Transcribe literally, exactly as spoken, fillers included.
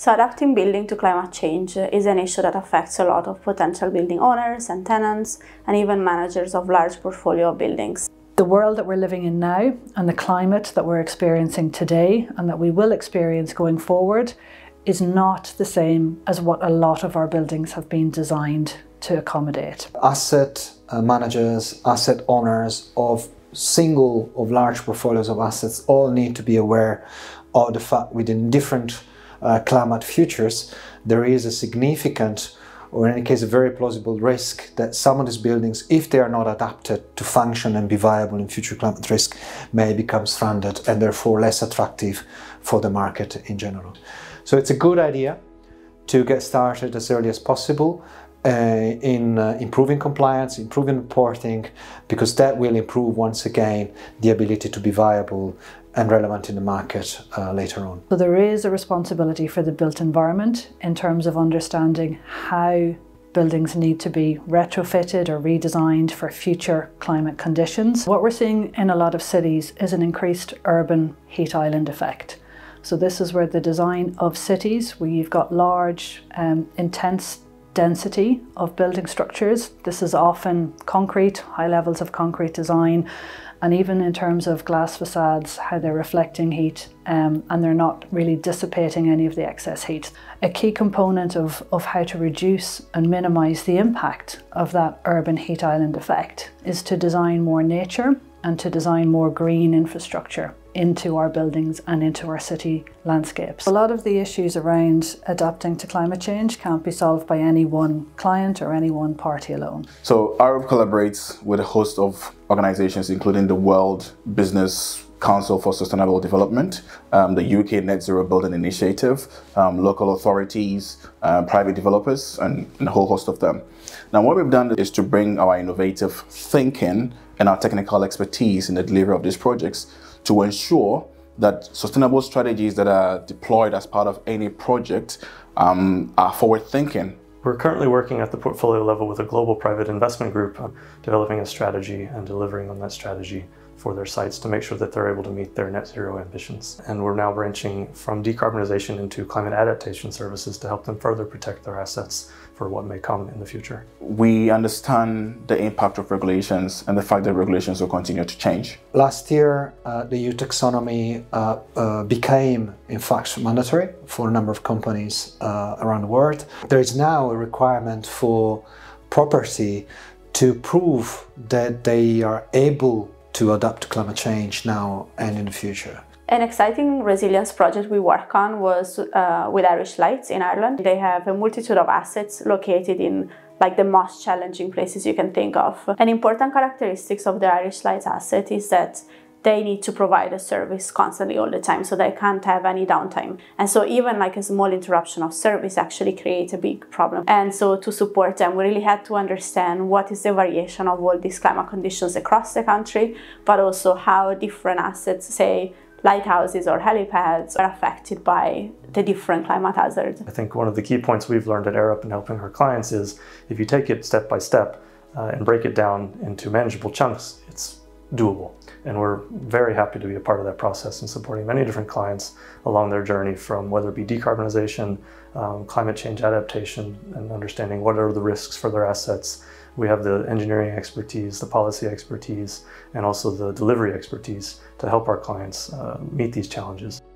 So adapting building to climate change is an issue that affects a lot of potential building owners and tenants and even managers of large portfolio buildings. The world that we're living in now and the climate that we're experiencing today and that we will experience going forward is not the same as what a lot of our buildings have been designed to accommodate. Asset managers, asset owners of single of large portfolios of assets all need to be aware of the fact within different Uh, climate futures, there is a significant, or in any case a very plausible risk that some of these buildings, if they are not adapted to function and be viable in future climate risk, may become stranded and therefore less attractive for the market in general. So it's a good idea to get started as early as possible uh, in uh, improving compliance, improving reporting, because that will improve once again the ability to be viable and relevant in the market uh, later on. So there is a responsibility for the built environment in terms of understanding how buildings need to be retrofitted or redesigned for future climate conditions. What we're seeing in a lot of cities is an increased urban heat island effect. So this is where the design of cities, where you've got large, um, intense density of building structures. This is often concrete, high levels of concrete design, and even in terms of glass facades, how they're reflecting heat um, and they're not really dissipating any of the excess heat. A key component of, of how to reduce and minimise the impact of that urban heat island effect is to design more nature and to design more green infrastructure into our buildings and into our city landscapes. A lot of the issues around adapting to climate change can't be solved by any one client or any one party alone. So Arup collaborates with a host of organisations, including the World Business Council for Sustainable Development, um, the U K Net Zero Building Initiative, um, local authorities, uh, private developers, and, and a whole host of them. Now, what we've done is to bring our innovative thinking and our technical expertise in the delivery of these projects to ensure that sustainable strategies that are deployed as part of any project um, are forward-thinking. We're currently working at the portfolio level with a global private investment group, um, developing a strategy and delivering on that strategy for their sites to make sure that they're able to meet their net zero ambitions. And we're now branching from decarbonization into climate adaptation services to help them further protect their assets for what may come in the future. We understand the impact of regulations and the fact that regulations will continue to change. Last year, uh, the E U Taxonomy uh, uh, became, in fact, mandatory for a number of companies uh, around the world. There is now a requirement for property to prove that they are able to adapt to climate change now and in the future. An exciting resilience project we work on was uh, with Irish Lights in Ireland. They have a multitude of assets located in like the most challenging places you can think of. An important characteristic of the Irish Lights asset is that they need to provide a service constantly all the time, so they can't have any downtime. And so even like a small interruption of service actually creates a big problem. And so to support them, we really had to understand what is the variation of all these climate conditions across the country, but also how different assets, say lighthouses or helipads, are affected by the different climate hazards. I think one of the key points we've learned at Arup in helping her clients is if you take it step by step uh, and break it down into manageable chunks, it's doable. And we're very happy to be a part of that process and supporting many different clients along their journey, from whether it be decarbonization, um, climate change adaptation, and understanding what are the risks for their assets. We have the engineering expertise, the policy expertise, and also the delivery expertise to help our clients uh, meet these challenges.